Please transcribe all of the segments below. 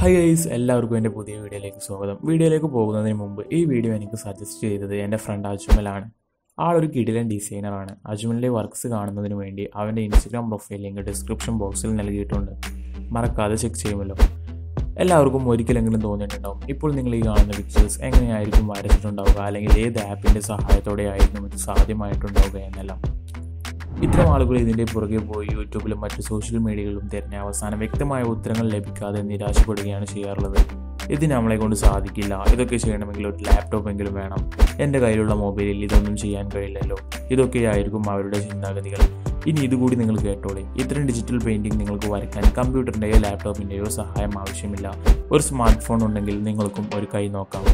Hi guys, എല്ലാവർക്കും എൻ്റെ പുതിയ വീഡിയോയിലേക്ക് സ്വാഗതം. വീഡിയോയിലേക്ക് പോകുന്നതിന് മുമ്പ് ഈ വീഡിയോ എനിക്ക് സജസ്റ്റ് ചെയ്തത് എൻ്റെ ഫ്രണ്ട് അജ്മലാണ്. ആളൊരു കിടിലൻ ഡിസൈനറാണ്. അജ്മലിൻ്റെ വർക്ക്സ് കാണുന്നതിന് വേണ്ടി അവൻ്റെ ഇൻസ്റ്റഗ്രാം പ്രൊഫൈൽ ലിങ്ക് ഡിസ്ക്രിപ്ഷൻ ബോക്സിൽ നൽകിയിട്ടുണ്ട്. മറക്കാതെ ചെക്ക് ചെയ്യുമല്ലോ. എല്ലാവർക്കും ഒരിക്കലെങ്കിലും തോന്നിയിട്ടുണ്ടാവും, ഇപ്പോൾ നിങ്ങൾ ഈ കാണുന്ന പിക്ചേഴ്സ് എങ്ങനെയായിരിക്കും വരച്ചിട്ടുണ്ടാവുക, അല്ലെങ്കിൽ ഏത് ആപ്പിൻ്റെ സഹായത്തോടെ ആയിരിക്കും ഇത് സാധ്യമായിട്ടുണ്ടാവുക എന്നെല്ലാം. ഇത്തരം ആളുകൾ ഇതിൻ്റെ പുറകെ പോയി യൂട്യൂബിലും മറ്റ് സോഷ്യൽ മീഡിയകളിലും തിരഞ്ഞ അവസാനം വ്യക്തമായ ഉത്തരങ്ങൾ ലഭിക്കാതെ നിരാശപ്പെടുകയാണ് ചെയ്യാറുള്ളത്. ഇത് നമ്മളെ കൊണ്ട് സാധിക്കില്ല, ഇതൊക്കെ ചെയ്യണമെങ്കിൽ ഒരു ലാപ്ടോപ്പ് എങ്കിലും വേണം, എൻ്റെ കയ്യിലുള്ള മൊബൈലിൽ ഇതൊന്നും ചെയ്യാൻ കഴിയില്ലല്ലോ, ഇതൊക്കെയായിരിക്കും അവരുടെ ചിന്താഗതികൾ. ഇനി ഇതുകൂടി നിങ്ങൾ കേട്ടോളെ, ഇത്തരം ഡിജിറ്റൽ പെയിൻറ്റിംഗ് നിങ്ങൾക്ക് വരയ്ക്കാൻ കമ്പ്യൂട്ടറിൻ്റെയോ ലാപ്ടോപ്പിൻ്റെയോ സഹായം ആവശ്യമില്ല. ഒരു സ്മാർട്ട് ഫോൺ ഉണ്ടെങ്കിൽ നിങ്ങൾക്കും ഒരു കൈ നോക്കാം.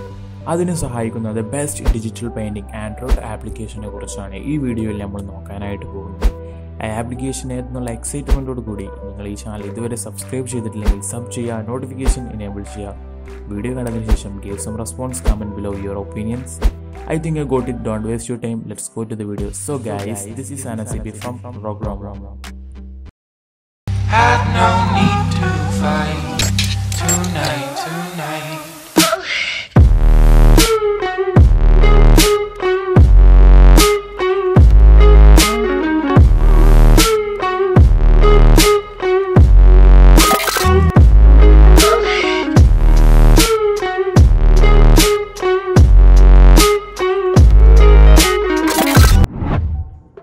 അതിന് സഹായിക്കുന്നത് ബെസ്റ്റ് ഡിജിറ്റൽ പെയിൻറ്റിംഗ് ആൻഡ്രോയിഡ് ആപ്ലിക്കേഷനെ കുറിച്ചാണ് ഈ വീഡിയോയിൽ നമ്മൾ നോക്കാനായിട്ട് പോകുന്നത്. ആ ആപ്ലിക്കേഷൻ എന്നുള്ള എക്സൈറ്റ്മെൻറ്റോട് കൂടി നിങ്ങൾ ഈ ചാനൽ ഇതുവരെ സബ്സ്ക്രൈബ് ചെയ്തിട്ടില്ലെങ്കിൽ സബ് ചെയ്യുക, നോട്ടിഫിക്കേഷൻ എനേബിൾ ചെയ്യുക. വീഡിയോ കണ്ടതിന് ശേഷം give some response, comment below your opinions. I think I got it, don't waste your time, let's go to the video. So guys, this is Anas CP from Program. Had no need to fight tonight.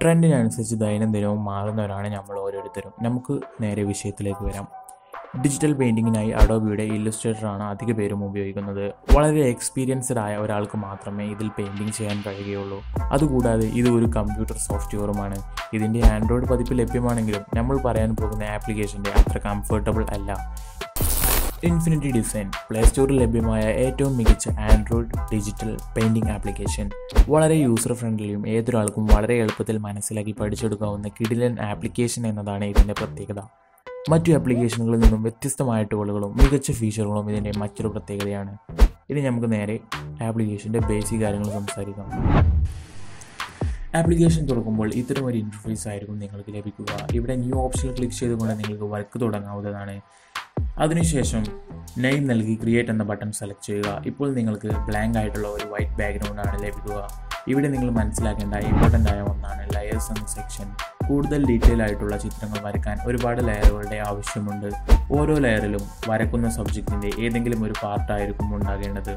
ട്രെൻഡിനനുസരിച്ച് ദൈനംദിനവും മാറുന്നവരാണ് നമ്മൾ ഓരോരുത്തരും. നമുക്ക് നേരെ വിഷയത്തിലേക്ക് വരാം. Digital പെയിൻറ്റിങ്ങിനായി അഡോബിയുടെ ഇല്ലുസ്ട്രേറ്ററാണ് അധിക പേരും ഉപയോഗിക്കുന്നത്. വളരെ എക്സ്പീരിയൻസ്ഡ് ആയ ഒരാൾക്ക് മാത്രമേ ഇതിൽ പെയിൻറ്റിംഗ് ചെയ്യാൻ കഴിയുകയുള്ളൂ. അതുകൂടാതെ ഇത് ഒരു കമ്പ്യൂട്ടർ സോഫ്റ്റ്വെയറുമാണ്. ഇതിൻ്റെ ആൻഡ്രോയിഡ് പതിപ്പ് ലഭ്യമാണെങ്കിലും നമ്മൾ പറയാൻ പോകുന്ന ആപ്ലിക്കേഷൻ്റെ അത്ര കംഫർട്ടബിൾ അല്ല. ഇൻഫിനിറ്റ് ഡിസൈൻ പ്ലേ സ്റ്റോറിൽ ലഭ്യമായ ഏറ്റവും മികച്ച ആൻഡ്രോയിഡ് ഡിജിറ്റൽ പെയിൻറ്റിംഗ് ആപ്ലിക്കേഷൻ. വളരെ യൂസർ ഫ്രണ്ട്ലിയും ഏതൊരാൾക്കും വളരെ എളുപ്പത്തിൽ മനസ്സിലാക്കി പഠിച്ചെടുക്കാവുന്ന കിടിലൻ ആപ്ലിക്കേഷൻ എന്നതാണ് ഇതിൻ്റെ പ്രത്യേകത. മറ്റു ആപ്ലിക്കേഷനുകളിൽ നിന്നും വ്യത്യസ്തമായ ടൂളുകളും മികച്ച ഫീച്ചറുകളും ഇതിൻ്റെ മറ്റൊരു പ്രത്യേകതയാണ്. ഇനി നമുക്ക് നേരെ ആപ്ലിക്കേഷൻ്റെ ബേസിക് കാര്യങ്ങൾ സംസാരിക്കാം. ആപ്ലിക്കേഷൻ തുറക്കുമ്പോൾ ഇത്തരം ഒരു ഇൻ്റർഫേസ് ആയിരിക്കും നിങ്ങൾക്ക് ലഭിക്കുക. ഇവിടെ ന്യൂ ഓപ്ഷൻ ക്ലിക്ക് ചെയ്തുകൊണ്ട് നിങ്ങൾക്ക് വർക്ക് തുടങ്ങാവുന്നതാണ്. അതിനുശേഷം നെയിം നൽകി ക്രിയേറ്റ് എന്ന ബട്ടൺ സെലക്ട് ചെയ്യുക. ഇപ്പോൾ നിങ്ങൾക്ക് ബ്ലാങ്ക് ആയിട്ടുള്ള ഒരു വൈറ്റ് ബാക്ക്ഗ്രൗണ്ടാണ് ലഭിക്കുക. ഇവിടെ നിങ്ങൾ മനസ്സിലാക്കേണ്ട ഇമ്പോർട്ടൻ്റ് ആയ ഒന്നാണ് ലെയേഴ്സ് എന്ന സെക്ഷൻ. കൂടുതൽ ഡീറ്റെയിൽ ആയിട്ടുള്ള ചിത്രങ്ങൾ വരയ്ക്കാൻ ഒരുപാട് ലെയറുകളുടെ ആവശ്യമുണ്ട്. ഓരോ ലെയറിലും വരയ്ക്കുന്ന സബ്ജക്റ്റിൻ്റെ ഏതെങ്കിലും ഒരു പാർട്ടായിരിക്കും ഉണ്ടാകേണ്ടത്.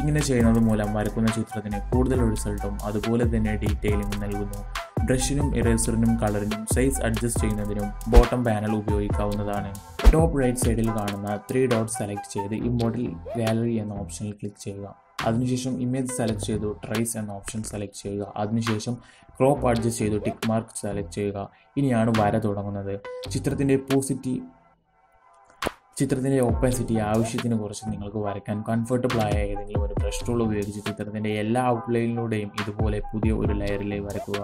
ഇങ്ങനെ ചെയ്യുന്നത് മൂലം വരയ്ക്കുന്ന ചിത്രത്തിന് കൂടുതൽ റിസൾട്ടും അതുപോലെ തന്നെ ഡീറ്റെയിലിംഗും നൽകുന്നു. ബ്രഷിനും ഇറേസറിനും കളറിനും സൈസ് അഡ്ജസ്റ്റ് ചെയ്യുന്നതിനും ബോട്ടം പാനൽ ഉപയോഗിക്കാവുന്നതാണ്. ടോപ്പ് റൈറ്റ് സൈഡിൽ കാണുന്ന 3 dots സെലക്ട് ചെയ്ത് ഇമോട്ടിൽ ഗാലറി എന്ന ഓപ്ഷനിൽ ക്ലിക്ക് ചെയ്യുക. അതിനുശേഷം ഇമേജ് സെലക്ട് ചെയ്തു ട്രേസ് എന്ന ഓപ്ഷൻ സെലക്ട് ചെയ്യുക. അതിനുശേഷം ക്രോപ്പ് അഡ്ജസ്റ്റ് ചെയ്തു ടിക്ക് മാർക്ക് സെലക്ട് ചെയ്യുക. ഇനിയാണ് വര തുടങ്ങുന്നത്. ചിത്രത്തിൻ്റെ ഓപ്പാസിറ്റി ആവശ്യത്തിന് കുറച്ച് നിങ്ങൾക്ക് വരയ്ക്കാൻ കംഫർട്ടബിളായ ഏതെങ്കിലും ഒരു ബ്രഷ് ടൂൾ ഉപയോഗിച്ച് ചിത്രത്തിൻ്റെ എല്ലാ ഔട്ട്ലൈനിലൂടെയും ഇതുപോലെ പുതിയ ഒരു ലെയറിൽ വരയ്ക്കുക.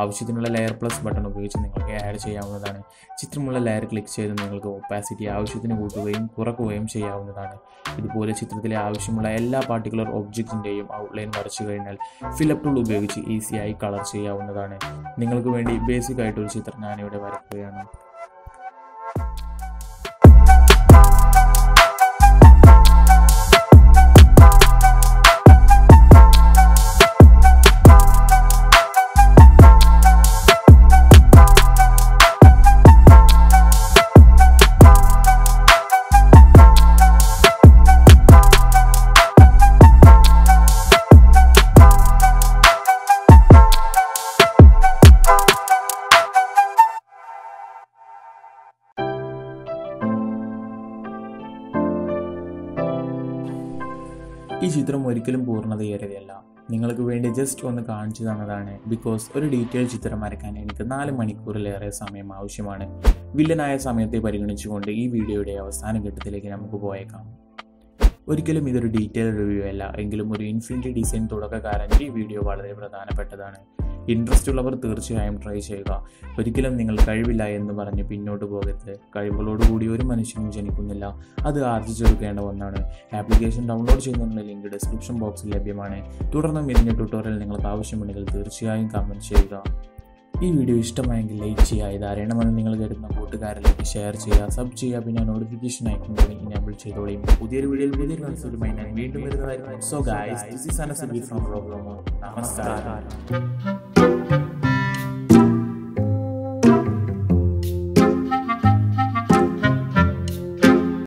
ആവശ്യത്തിനുള്ള ലെയർ പ്ലസ് ബട്ടൺ ഉപയോഗിച്ച് നിങ്ങൾക്ക് ആഡ് ചെയ്യാവുന്നതാണ്. ചിത്രമുള്ള ലെയർ ക്ലിക്ക് ചെയ്ത് നിങ്ങൾക്ക് ഓപ്പാസിറ്റി ആവശ്യത്തിന് കൂട്ടുകയും കുറക്കുകയും ചെയ്യാവുന്നതാണ്. ഇതുപോലെ ചിത്രത്തിലെ ആവശ്യമുള്ള എല്ലാ പാർട്ടിക്കുലർ ഒബ്ജക്റ്റിൻ്റെയും ഔട്ട്ലൈൻ വരച്ചു കഴിഞ്ഞാൽ ഫിലപ്പ് ടൂൾ ഉപയോഗിച്ച് ഈസിയായി കളർ ചെയ്യാവുന്നതാണ്. നിങ്ങൾക്ക് വേണ്ടി ബേസിക് ആയിട്ടൊരു ചിത്രം ഞാനിവിടെ വരയ്ക്കുകയാണ്. ഈ ചിത്രം ഒരിക്കലും പൂർണ്ണതയേറിയതല്ല, നിങ്ങൾക്ക് വേണ്ടി ജസ്റ്റ് ഒന്ന് കാണിച്ചു തന്നതാണ്. ബിക്കോസ് ഒരു ഡീറ്റെയിൽ ചിത്രം വരയ്ക്കാൻ എനിക്ക് 4 മണിക്കൂറിലേറെ സമയം ആവശ്യമാണ്. വില്ലനായ സമയത്തെ പരിഗണിച്ചുകൊണ്ട് ഈ വീഡിയോയുടെ അവസാന ഘട്ടത്തിലേക്ക് നമുക്ക് പോയേക്കാം. ഒരിക്കലും ഇതൊരു ഡീറ്റെയിൽ റിവ്യൂ അല്ല, എങ്കിലും ഒരു ഇൻഫിനിറ്റ് ഡിസൈൻ തുടക്കക്കാരൻ്റെ ഈ വീഡിയോ വളരെ പ്രധാനപ്പെട്ടതാണ്. ഇൻട്രസ്റ്റ് ഉള്ളവർ തീർച്ചയായും ട്രൈ ചെയ്യുക. ഒരിക്കലും നിങ്ങൾ കഴിവില്ല എന്ന് പറഞ്ഞ് പിന്നോട്ട് പോകരുത്. കഴിവുകളോടുകൂടി ഒരു മനുഷ്യനും ജനിക്കുന്നില്ല, അത് ആർജിച്ചെടുക്കേണ്ട ഒന്നാണ്. ആപ്ലിക്കേഷൻ ഡൗൺലോഡ് ചെയ്യുന്നതിനുള്ള ലിങ്ക് ഡിസ്ക്രിപ്ഷൻ ബോക്സിൽ ലഭ്യമാണ്. തുടർന്നും ഇതിൻ്റെ ട്യൂട്ടോറിയൽ നിങ്ങൾക്ക് ആവശ്യമുണ്ടെങ്കിൽ തീർച്ചയായും കമൻറ്റ് ചെയ്യുക. ഈ വീഡിയോ ഇഷ്ടമായെങ്കിൽ ലൈക്ക് ചെയ്യുക, ഇത് അറിയണമെന്ന് നിങ്ങൾ കേൾക്കുന്ന കൂട്ടുകാരിലേക്ക് ഷെയർ ചെയ്യുക, സബ് ചെയ്യുക, പിന്നെ നോട്ടിഫിക്കേഷൻ ഐക്കൺ എനേബിൾ ചെയ്തോളയും. പുതിയൊരു വീഡിയോയിൽ പുതിയൊരു കൺസെപ്റ്റുമായി ഞാൻ വീണ്ടും വരുന്നതായിരുന്നു. So guys, this is Anas from Roblomo. നമസ്കാരം.